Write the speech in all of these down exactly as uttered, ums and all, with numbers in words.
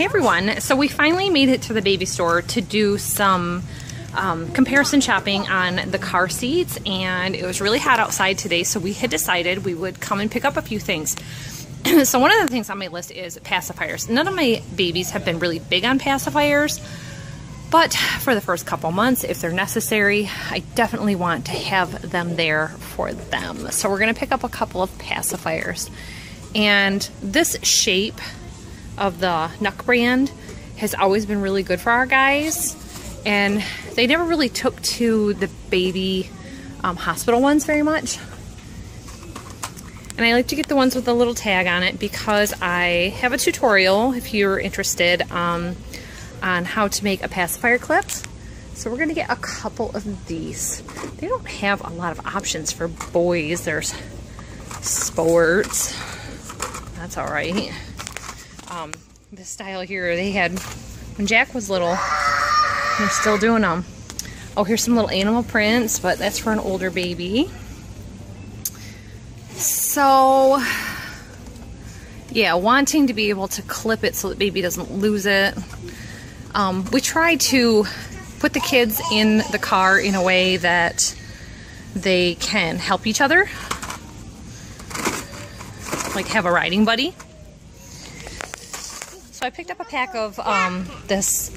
Hey everyone, so we finally made it to the baby store to do some um, comparison shopping on the car seats, and it was really hot outside today, so we had decided we would come and pick up a few things. So one of the things on my list is pacifiers. None of my babies have been really big on pacifiers, but for the first couple months, if they're necessary, I definitely want to have them there for them. So we're gonna pick up a couple of pacifiers. And this shape of the Nuck brand has always been really good for our guys. And they never really took to the baby um, hospital ones very much. And I like to get the ones with a little tag on it because I have a tutorial, if you're interested, um, on how to make a pacifier clip. So we're gonna get a couple of these. They don't have a lot of options for boys. There's sports. That's all right. Um, this style here, they had when Jack was little. They're still doing them. Oh, here's some little animal prints, but that's for an older baby. So, yeah, wanting to be able to clip it so that baby doesn't lose it. Um, we try to put the kids in the car in a way that they can help each other. Like have a riding buddy. So I picked up a pack of um, this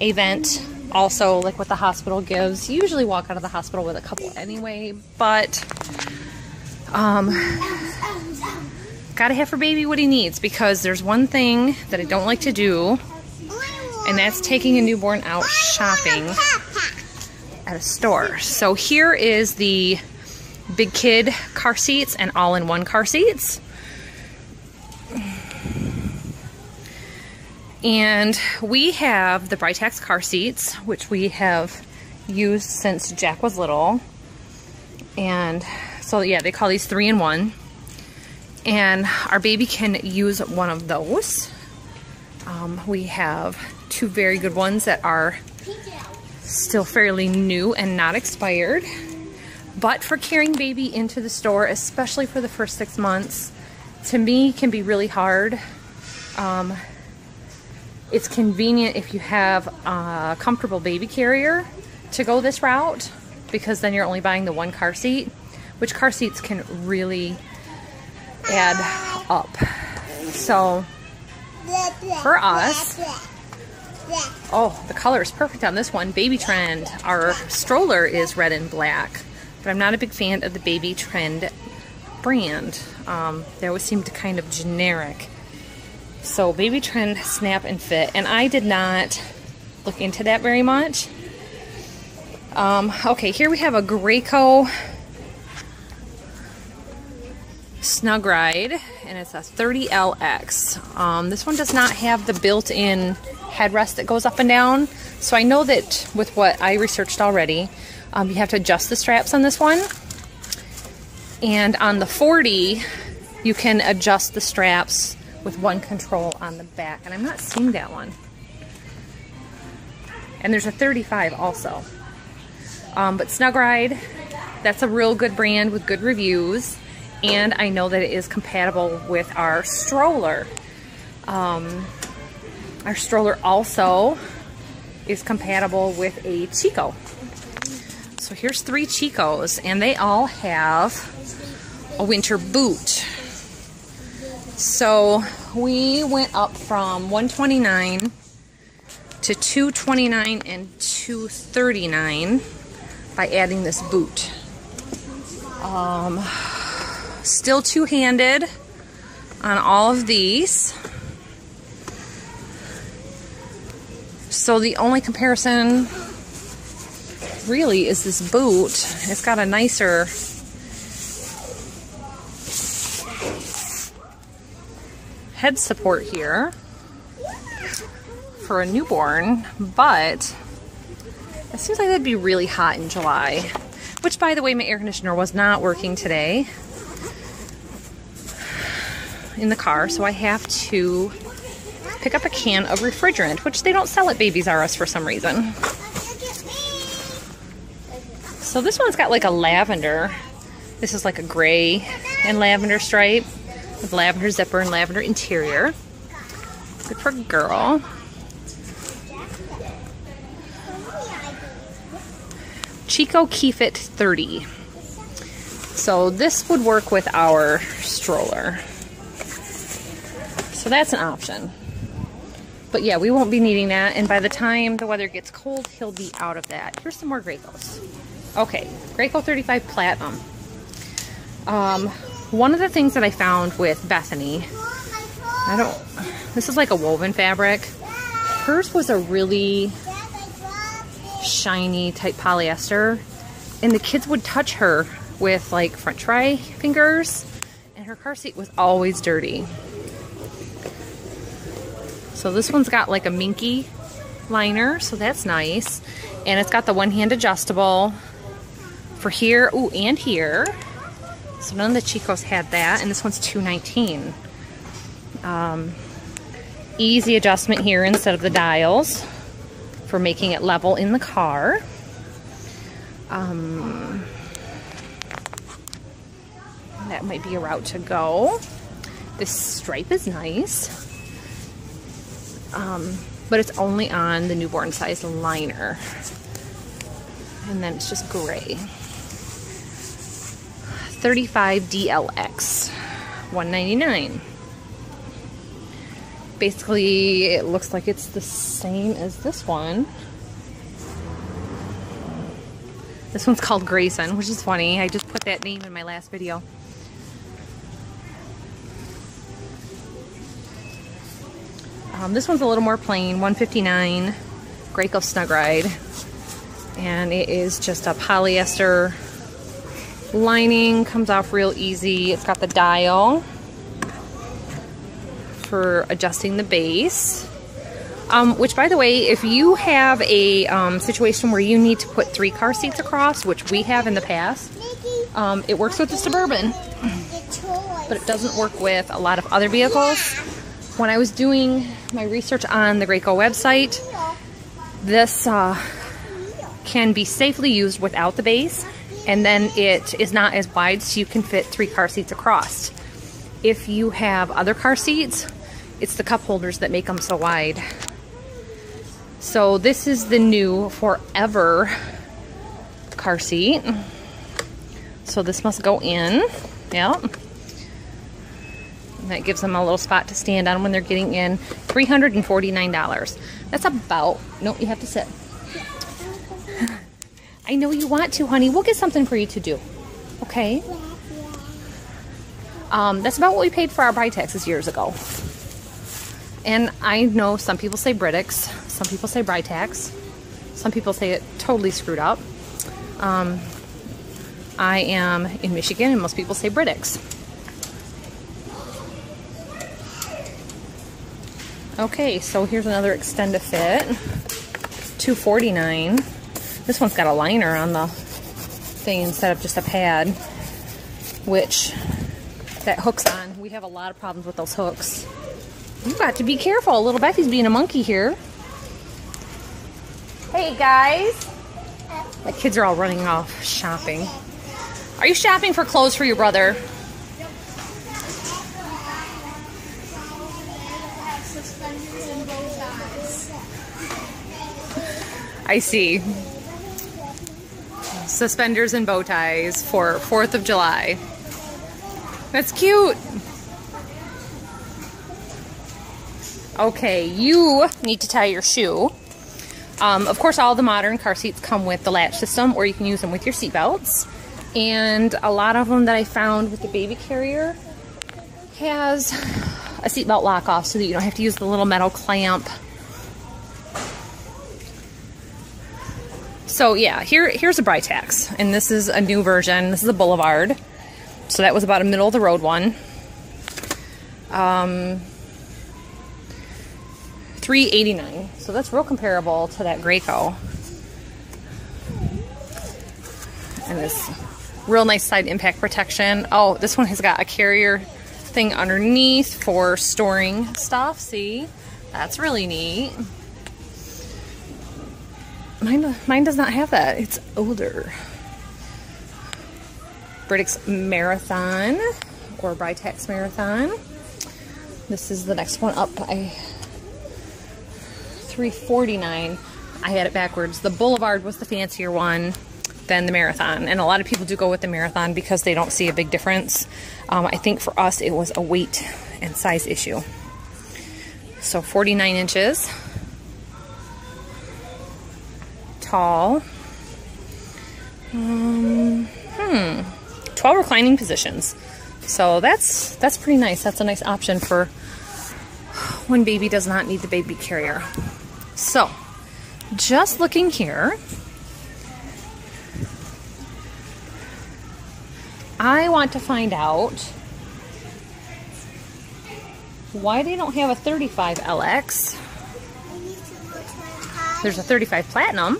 Avent, also like what the hospital gives. You usually walk out of the hospital with a couple anyway, but um, gotta have for baby what he needs, because there's one thing that I don't like to do, and that's taking a newborn out shopping at a store. So here is the big kid car seats and all-in-one car seats. And we have the Britax car seats, which we have used since Jack was little. And so yeah, they call these three in one. And our baby can use one of those. Um, we have two very good ones that are still fairly new and not expired. But for carrying baby into the store, especially for the first six months, to me can be really hard. Um, It's convenient if you have a comfortable baby carrier to go this route, because then you're only buying the one car seat, which car seats can really add up. So for us, oh, the color is perfect on this one. Baby Trend. Our stroller is red and black, but I'm not a big fan of the Baby Trend brand. Um, they always seem to kind of generic. So Baby Trend Snap and Fit, and I did not look into that very much. Um, okay, here we have a Graco Snug Ride, and it's a thirty L X. Um, this one does not have the built-in headrest that goes up and down, so I know that with what I researched already, um, you have to adjust the straps on this one. And on the forty, you can adjust the straps with one control on the back, and I'm not seeing that one. And there's a thirty-five also. Um, but Snug Ride, that's a real good brand with good reviews, and I know that it is compatible with our stroller. Um, our stroller also is compatible with a Chicco. So here's three Chiccos, and they all have a winter boot. So we went up from one twenty-nine to two twenty-nine and two thirty-nine by adding this boot. Um, still two-handed on all of these. So the only comparison really is this boot. It's got a nicer head support here for a newborn, but it seems like that'd be really hot in July, which, by the way, my air conditioner was not working today in the car, so I have to pick up a can of refrigerant, which they don't sell at Babies R Us for some reason. So this one's got like a lavender. This is like a gray and lavender stripe with lavender zipper and lavender interior. Supergirl. Chicco Keefit thirty. So this would work with our stroller. So that's an option. But yeah, we won't be needing that. And by the time the weather gets cold, he'll be out of that. Here's some more Gracos. Okay, Graco thirty-five Platinum. Um, one of the things that I found with Bethany, I don't, this is like a woven fabric. Hers was a really shiny type polyester, and the kids would touch her with like french fry fingers, and her car seat was always dirty. So this one's got like a minky liner, so that's nice. And it's got the one hand adjustable for here, ooh, and here. So none of the Chiccos had that, and this one's two nineteen. Um, easy adjustment here instead of the dials for making it level in the car. Um, that might be a route to go. This stripe is nice. Um, but it's only on the newborn size liner. And then it's just gray. thirty-five D L X, one ninety-nine. Basically, it looks like it's the same as this one. This one's called Grayson, which is funny. I just put that name in my last video. Um, this one's a little more plain, one fifty-nine, Graco Snug Ride. And it is just a polyester lining, comes off real easy. It's got the dial for adjusting the base. Um, which, by the way, if you have a um, situation where you need to put three car seats across, which we have in the past, um, it works with the Suburban. But it doesn't work with a lot of other vehicles. When I was doing my research on the Graco website, this uh, can be safely used without the base, and then it is not as wide, so you can fit three car seats across. If you have other car seats, it's the cup holders that make them so wide. So this is the new Forever car seat. So this must go in, yep. That gives them a little spot to stand on when they're getting in. three hundred forty-nine dollars. That's about, no, you have to sit. I know you want to, honey. We'll get something for you to do. Okay? Um, that's about what we paid for our Britaxes years ago. And I know some people say Britax. Some people say Britax. Some people say it totally screwed up. Um, I am in Michigan, and most people say Britax. Okay, so here's another Extend a Fit, two forty-nine. This one's got a liner on the thing instead of just a pad, which that hooks on. We have a lot of problems with those hooks. You got to be careful. Little Becky's being a monkey here. Hey guys, the kids are all running off shopping. Are you shopping for clothes for your brother? I see. Suspenders and bow ties for fourth of July. That's cute. Okay, you need to tie your shoe. Um, of course, all the modern car seats come with the latch system, or you can use them with your seat belts. And a lot of them that I found with the baby carrier has a seat belt lock off so that you don't have to use the little metal clamp. So yeah, here here's a Britax, and this is a new version. This is a Boulevard, so that was about a middle of the road one. Um, three eighty-nine, so that's real comparable to that Graco, and this real nice side impact protection. Oh, this one has got a carrier thing underneath for storing stuff. See, that's really neat. Mine, mine does not have that. It's older. Britax Marathon or Britax Marathon. This is the next one up. I three forty-nine. I had it backwards. The Boulevard was the fancier one than the Marathon, and a lot of people do go with the Marathon because they don't see a big difference. Um, I think for us it was a weight and size issue. So forty-nine inches. Tall. Um, hmm. twelve reclining positions. So that's that's pretty nice. That's a nice option for when baby does not need the baby carrier. So just looking here, I want to find out why they don't have a thirty-five L X. There's a thirty-five Platinum.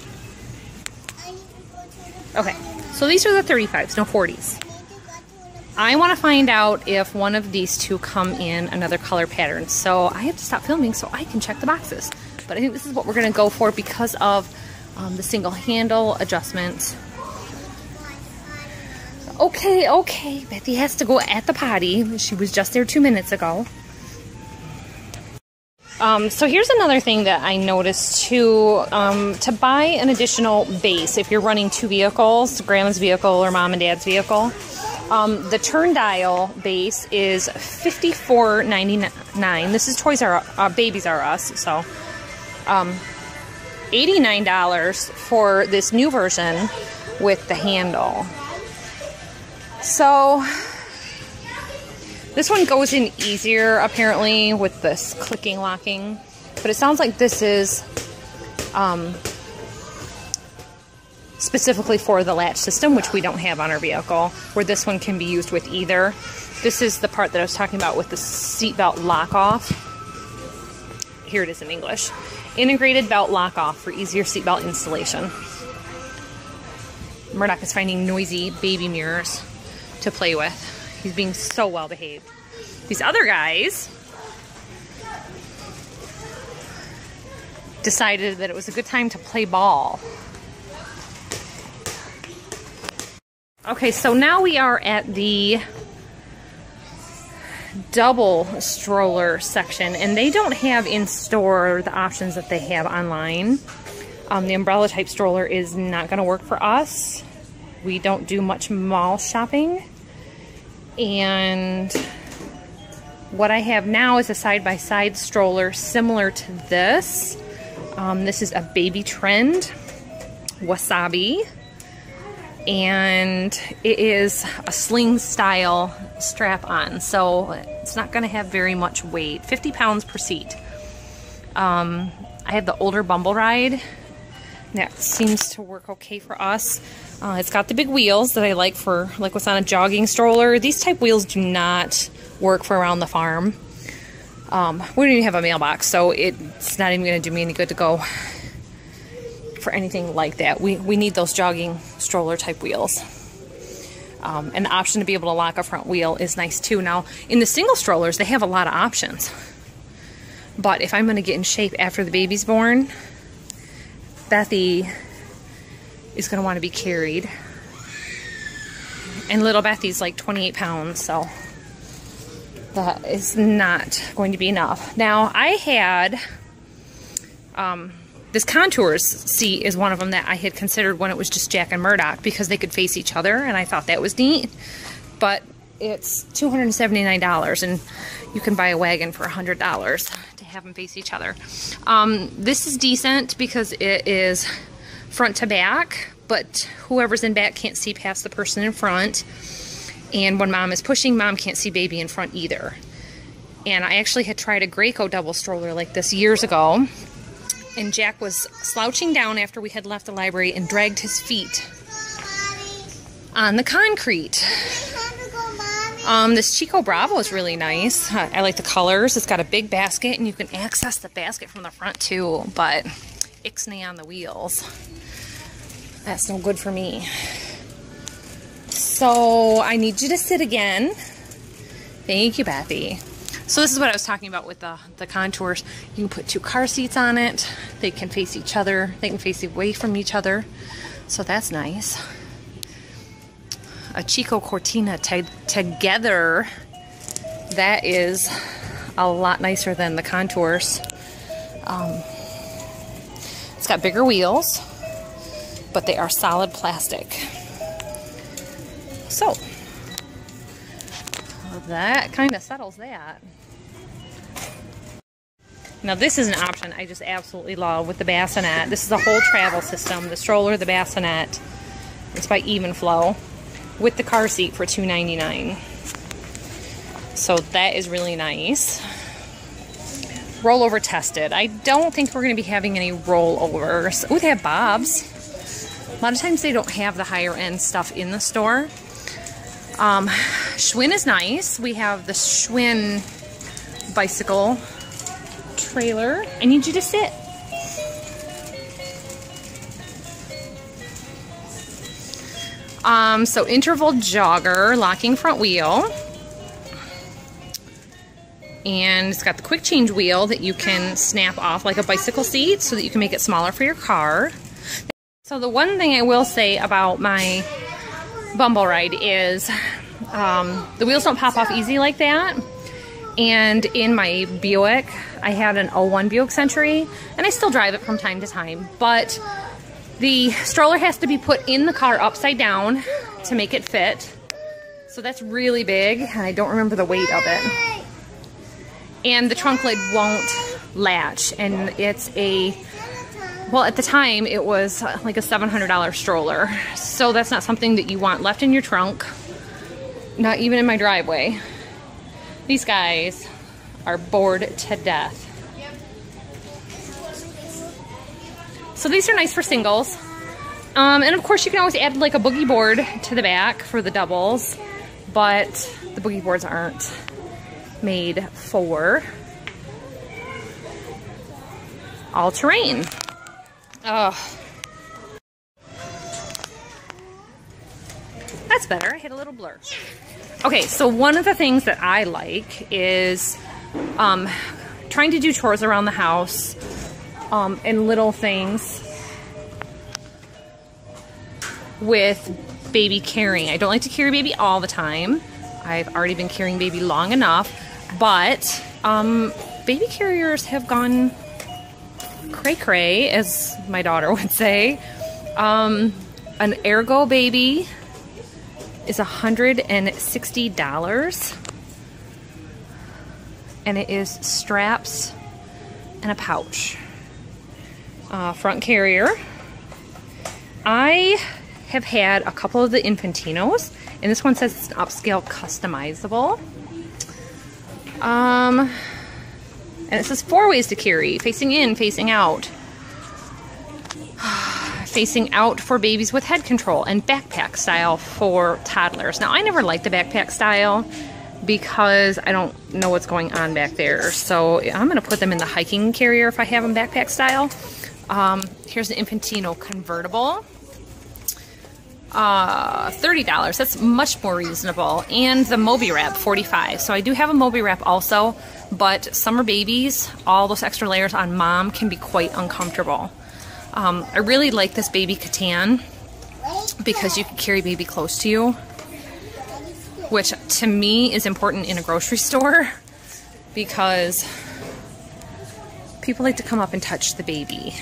Okay, so these are the thirty-fives, no forties. I want to find out if one of these two come in another color pattern. So I have to stop filming so I can check the boxes. But I think this is what we're going to go for because of um, the single handle adjustments. Okay, okay. Bethy has to go at the potty. She was just there two minutes ago. Um, so here's another thing that I noticed too. Um, to buy an additional base, if you're running two vehicles, grandma's vehicle or mom and dad's vehicle, Um, the turn dial base is fifty-four ninety-nine. This is Toys R uh, Babies R Us. So, um, eighty-nine dollars for this new version with the handle. So, this one goes in easier apparently with this clicking locking. But it sounds like this is um, specifically for the latch system, which we don't have on our vehicle, where this one can be used with either. This is the part that I was talking about with the seatbelt lock-off. Here it is in English. Integrated belt lock-off for easier seatbelt installation. Murdoch is finding noisy baby mirrors to play with. He's being so well-behaved. These other guys decided that it was a good time to play ball. Okay, so now we are at the double stroller section, and they don't have in store the options that they have online. Um, the umbrella type stroller is not going to work for us. We don't do much mall shopping. And what I have now is a side-by-side stroller similar to this. Um, this is a Baby Trend Wasabi. And it is a sling style strap on, so it's not going to have very much weight. fifty pounds per seat. Um, I have the older Bumble Ride. That seems to work okay for us. Uh, it's got the big wheels that I like for like what's on a jogging stroller. These type wheels do not work for around the farm. Um, we don't even have a mailbox, so it's not even going to do me any good to go for anything like that. We, we need those jogging stroller type wheels. Um, an option to be able to lock a front wheel is nice too. Now in the single strollers they have a lot of options, but if I'm going to get in shape after the baby's born, Bethy is going to want to be carried, and little Bethy's like twenty-eight pounds, so that is not going to be enough. Now I had um, this contours seat is one of them that I had considered when it was just Jack and Murdoch because they could face each other, and I thought that was neat. But it's two hundred seventy-nine dollars, and you can buy a wagon for one hundred dollars to have them face each other. Um, this is decent because it is front to back, but whoever's in back can't see past the person in front. And when mom is pushing, mom can't see baby in front either. And I actually had tried a Graco double stroller like this years ago. And Jack was slouching down after we had left the library and dragged his feet on the concrete. Um, this Chicco Bravo is really nice. I, I like the colors. It's got a big basket, and you can access the basket from the front too, but ixnay on the wheels. That's no good for me. So I need you to sit again. Thank you, Bethy. So this is what I was talking about with the, the contours. You can put two car seats on it. They can face each other. They can face away from each other. So that's nice. A Chicco Cortina together. That is a lot nicer than the contours. Um, got bigger wheels, but they are solid plastic. So that kind of settles that. Now this is an option I just absolutely love with the bassinet. This is a whole travel system, the stroller, the bassinet. It's by Evenflo with the car seat for two ninety-nine. So that is really nice. Rollover tested. I don't think we're going to be having any rollovers. Oh, they have Bob's. A lot of times they don't have the higher end stuff in the store. Um, Schwinn is nice. We have the Schwinn bicycle trailer. I need you to sit. Um, so interval jogger, locking front wheel. And it's got the quick change wheel that you can snap off like a bicycle seat so that you can make it smaller for your car. So the one thing I will say about my Bumble Ride is um, the wheels don't pop off easy like that. And in my Buick, I had an oh one Buick Century, and I still drive it from time to time, but the stroller has to be put in the car upside down to make it fit. So that's really big, and I don't remember the weight of it. And the trunk lid won't latch, and it's a, well, at the time it was like a seven hundred dollar stroller. So that's not something that you want left in your trunk, not even in my driveway. These guys are bored to death. So these are nice for singles. Um, and of course you can always add like a boogie board to the back for the doubles, but the boogie boards aren't made for all terrain. Oh, that's better. I hit a little blur. Okay, so one of the things that I like is um, trying to do chores around the house um, and little things with baby carrying. I don't like to carry baby all the time. I've already been carrying baby long enough, but um, baby carriers have gone cray-cray, as my daughter would say. Um, an Ergo Baby is one hundred sixty dollars, and it is straps and a pouch. Uh, front carrier. I have had a couple of the Infantinos, and this one says it's an upscale customizable. Um, and it says four ways to carry, facing in, facing out. Facing out for babies with head control, and backpack style for toddlers. Now, I never liked the backpack style because I don't know what's going on back there. So I'm gonna put them in the hiking carrier if I have them backpack style. Um, here's the Infantino convertible. Uh, thirty dollars, that's much more reasonable. And the Moby wrap, forty-five dollars. So I do have a Moby wrap also, but summer babies, all those extra layers on mom can be quite uncomfortable. Um, I really like this baby Catan because you can carry baby close to you, which to me is important in a grocery store because people like to come up and touch the baby.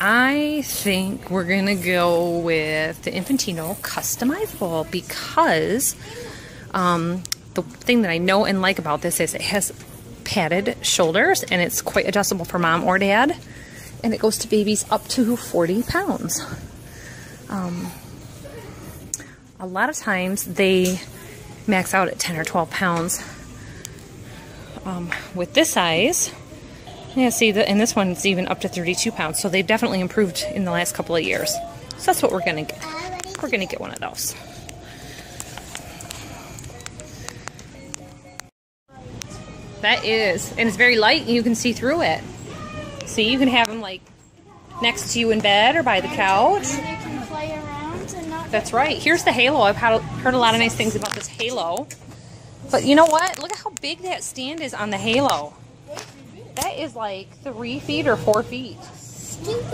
I think we're gonna go with the Infantino customizable because um, the thing that I know and like about this is it has padded shoulders, and it's quite adjustable for mom or dad, and it goes to babies up to forty pounds. Um, a lot of times they max out at ten or twelve pounds. Um, with this size, yeah, see, the, and this one's even up to thirty-two pounds, so they've definitely improved in the last couple of years. So that's what we're gonna get. We're gonna get one of those. That is, and it's very light, and you can see through it. So you can have them like next to you in bed or by the couch. And they can play around and not. That's right. Here's the halo. I've had, heard a lot of nice things about this halo. But you know what? Look at how big that stand is on the halo. That is like three feet or four feet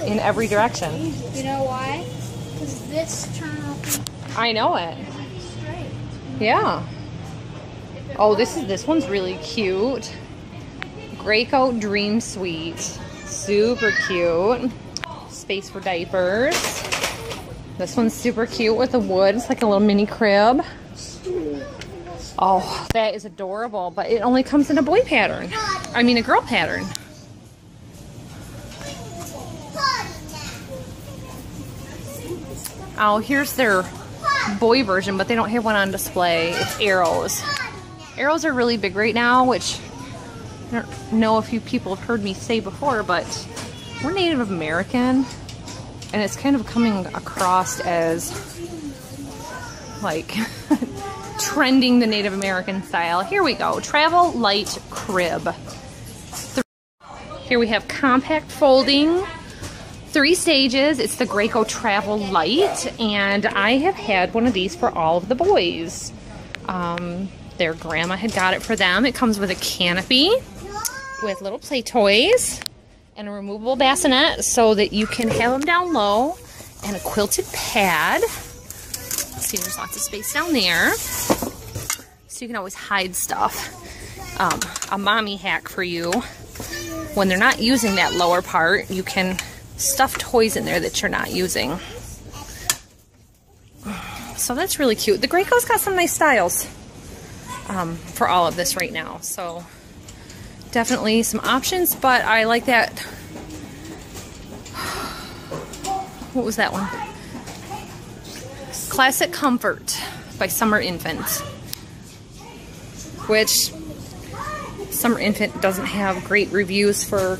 in every direction. You know why? Because this turned off. I know it. Yeah. Oh, this is this one's really cute. Graco Dream Suite. Super cute. Space for diapers. This one's super cute with the wood. It's like a little mini crib. Oh, that is adorable, but it only comes in a boy pattern. I mean a girl pattern. Oh, here's their boy version, but they don't have one on display. It's Arrows. Arrows are really big right now, which I don't know if you people have heard me say before, but we're Native American, and it's kind of coming across as like trending the Native American style. Here we go. Travel Light Crib. Here we have compact folding. Three stages. It's the Graco Travel Light, and I have had one of these for all of the boys. Um, their grandma had got it for them. It comes with a canopy with little play toys and a removable bassinet so that you can have them down low, and a quilted pad. See, there's lots of space down there, so you can always hide stuff. Um, a mommy hack for you: when they're not using that lower part, you can stuff toys in there that you're not using. So that's really cute. The Graco's got some nice styles um, for all of this right now. So definitely some options, but I like that. What was that one? Classic Comfort by Summer Infant, which Summer Infant doesn't have great reviews for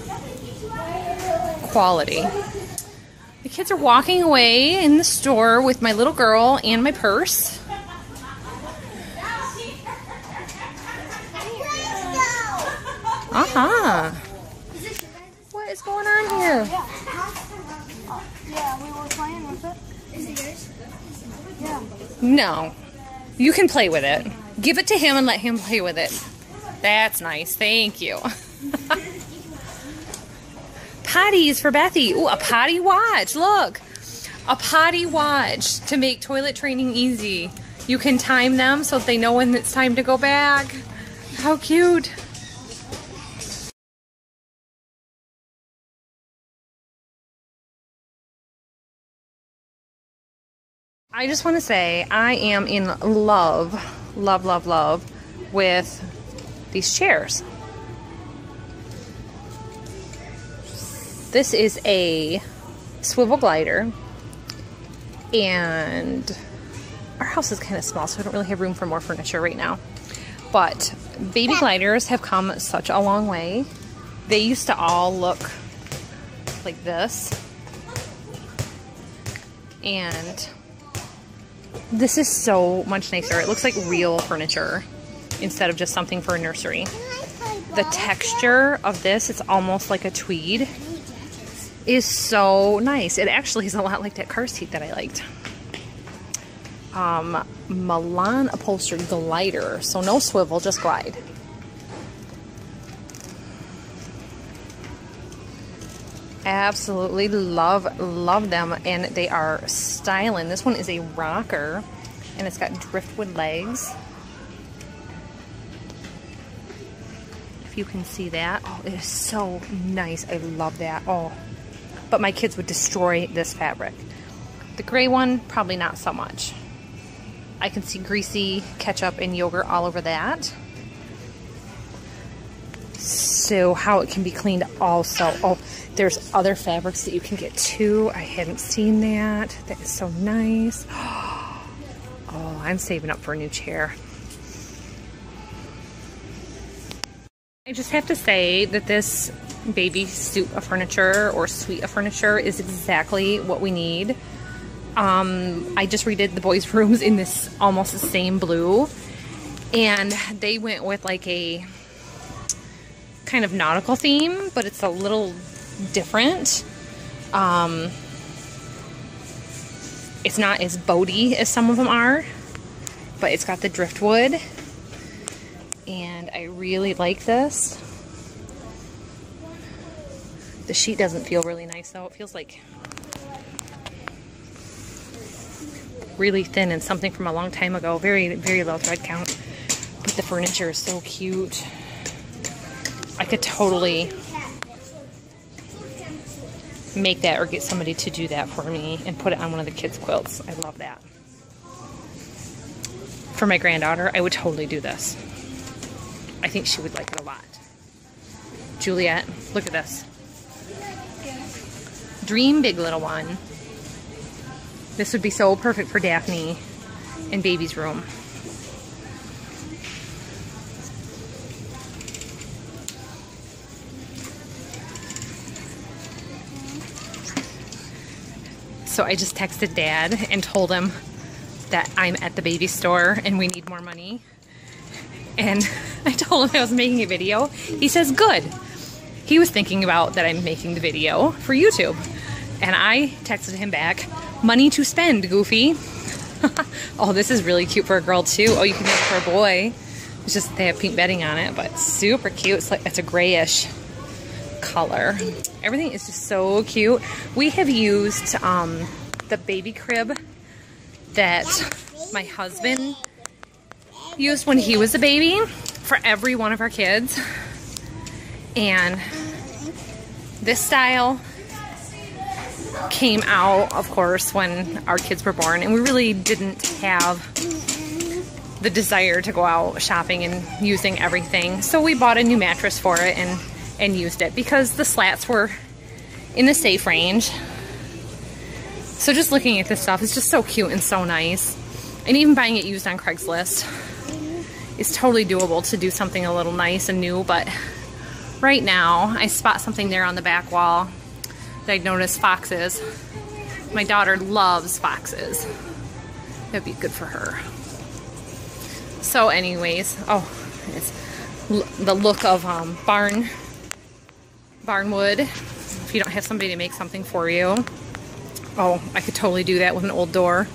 quality. The kids are walking away in the store with my little girl and my purse. Uh-huh. What is going on here? Yeah, we were playing with it. Is it yours? Yeah. No. You can play with it. Give it to him and let him play with it. That's nice. Thank you. Potties for Bethy. Ooh, a potty watch. Look. A potty watch to make toilet training easy. You can time them so they know when it's time to go back. How cute. I just want to say I am in love, love, love, love with these chairs. This is a swivel glider, and our house is kind of small, so I don't really have room for more furniture right now. But baby gliders have come such a long way. They used to all look like this, and this is so much nicer. It looks like real furniture instead of just something for a nursery. The texture of this, it's almost like a tweed, is so nice. It actually is a lot like that car seat that I liked. Um, Milan upholstered glider. So no swivel, just glide. Absolutely love, love them, and they are styling. This one is a rocker, and it's got driftwood legs. If you can see that. Oh, it is so nice. I love that. Oh. But my kids would destroy this fabric. The gray one, probably not so much. I can see greasy ketchup and yogurt all over that. So how it can be cleaned also. Oh, there's other fabrics that you can get too. I hadn't seen that. That is so nice. Oh, I'm saving up for a new chair. I just have to say that this baby suit of furniture or suite of furniture is exactly what we need. Um, I just redid the boys' rooms in this almost the same blue, and they went with like a kind of nautical theme, but it's a little different. Um, it's not as boaty as some of them are, but it's got the driftwood, and I really like this. The sheet doesn't feel really nice though. It feels like really thin and something from a long time ago. Very, very low thread count. But The furniture is so cute. I could totally make that or get somebody to do that for me and put it on one of the kids' quilts. I love that. For my granddaughter, I would totally do this. I think she would like it a lot. Juliet, look at this. Dream big, little one. This would be so perfect for Daphne in Baby's room. So I just texted Dad and told him that I'm at the baby store and we need more money. And I told him I was making a video. He says, good. He was thinking about that I'm making the video for YouTube. And I texted him back, money to spend, Goofy. Oh, this is really cute for a girl too. Oh, you can make it for a boy. It's just they have pink bedding on it, but super cute. It's like, it's a grayish color. Everything is just so cute. We have used um, the baby crib that my husband used when he was a baby for every one of our kids. And this style came out, of course, when our kids were born, and we really didn't have the desire to go out shopping and using everything. So we bought a new mattress for it and and used it because the slats were in the safe range. So just looking at this stuff, it's just so cute and so nice. And even buying it used on Craigslist is totally doable to do something a little nice and new. But right now, I spot something there on the back wall that I noticed, foxes. My daughter loves foxes. That'd be good for her. So anyways, oh, it's the look of um, barn Barnwood, if you don't have somebody to make something for you. Oh, I could totally do that with an old door.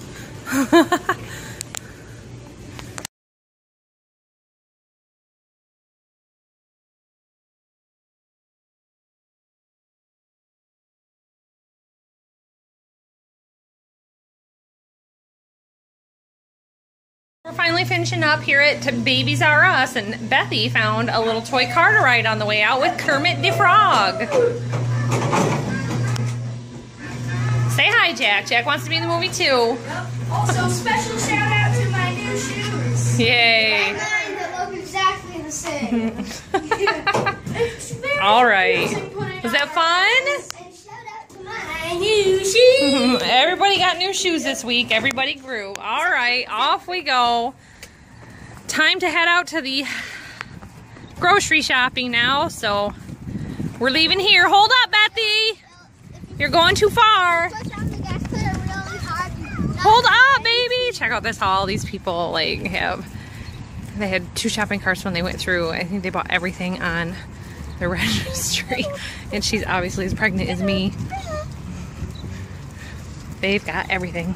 We're finally finishing up here at Babies R Us, and Bethy found a little toy car to ride on the way out with Kermit the Frog. Say hi, Jack. Jack wants to be in the movie too. Yep. Also, special shout out to my new shoes. Yay. Mine that look exactly the same. It's very all right. Was that fun? And shout out to my new shoes. Everybody got new shoes this week. Everybody grew. All right, off we go. Time to head out to the grocery shopping now. So we're leaving here. Hold up, Bethy. You're going too far. Hold up, baby! Check out this haul. These people, like, have... They had two shopping carts when they went through. I think they bought everything on the registry. And she's obviously as pregnant as me. They've got everything.